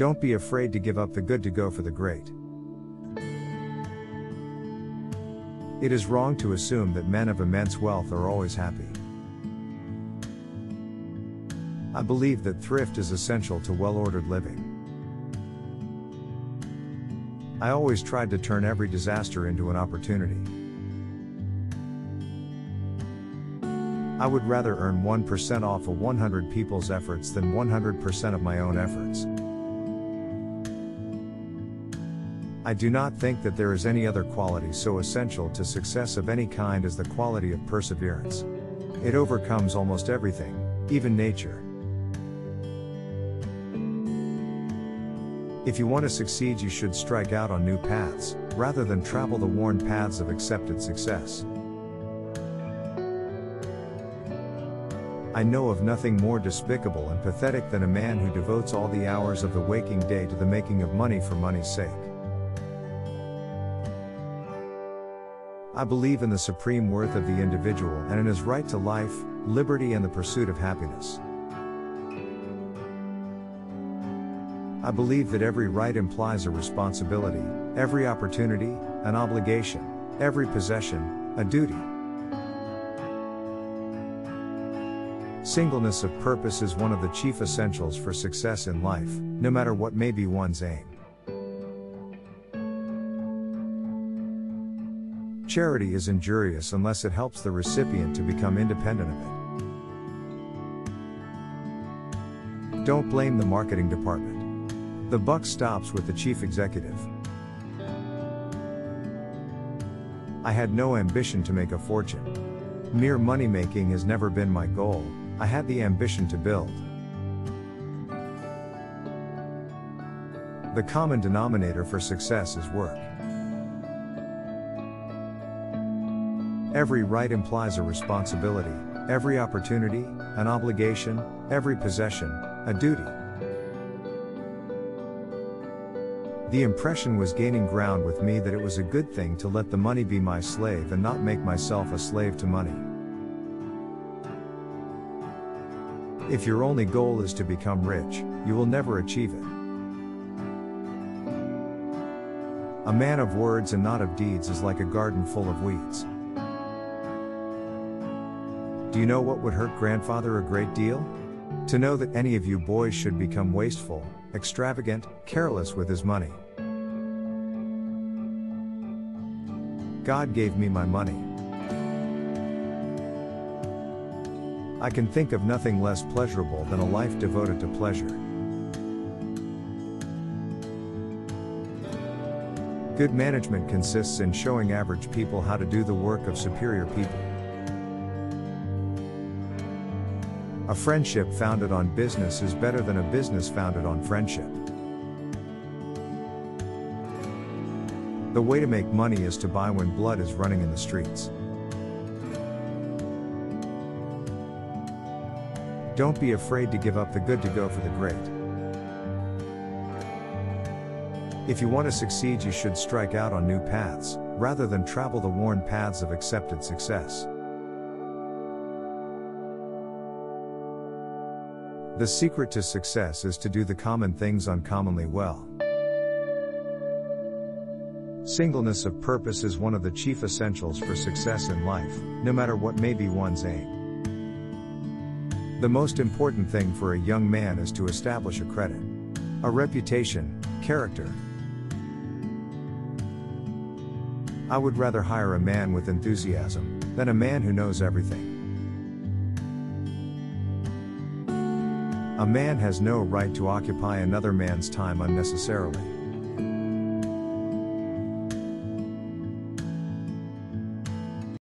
Don't be afraid to give up the good to go for the great. It is wrong to assume that men of immense wealth are always happy. I believe that thrift is essential to well-ordered living. I always tried to turn every disaster into an opportunity. I would rather earn 1% off of 100 people's efforts than 100% of my own efforts. I do not think that there is any other quality so essential to success of any kind as the quality of perseverance. It overcomes almost everything, even nature. If you want to succeed, you should strike out on new paths, rather than travel the worn paths of accepted success. I know of nothing more despicable and pathetic than a man who devotes all the hours of the waking day to the making of money for money's sake. I believe in the supreme worth of the individual and in his right to life, liberty, and the pursuit of happiness. I believe that every right implies a responsibility, every opportunity, an obligation, every possession, a duty. Singleness of purpose is one of the chief essentials for success in life, no matter what may be one's aim. Charity is injurious unless it helps the recipient to become independent of it. Don't blame the marketing department. The buck stops with the chief executive. I had no ambition to make a fortune. Mere money-making has never been my goal. I had the ambition to build. The common denominator for success is work. Every right implies a responsibility, every opportunity, an obligation, every possession, a duty. The impression was gaining ground with me that it was a good thing to let the money be my slave and not make myself a slave to money. If your only goal is to become rich, you will never achieve it. A man of words and not of deeds is like a garden full of weeds. Do you know what would hurt grandfather a great deal? To know that any of you boys should become wasteful, extravagant, careless with his money. God gave me my money. I can think of nothing less pleasurable than a life devoted to pleasure. Good management consists in showing average people how to do the work of superior people. A friendship founded on business is better than a business founded on friendship. The way to make money is to buy when blood is running in the streets. Don't be afraid to give up the good to go for the great. If you want to succeed, you should strike out on new paths, rather than travel the worn paths of accepted success. The secret to success is to do the common things uncommonly well. Singleness of purpose is one of the chief essentials for success in life, no matter what may be one's aim. The most important thing for a young man is to establish a credit, a reputation, character. I would rather hire a man with enthusiasm than a man who knows everything. A man has no right to occupy another man's time unnecessarily.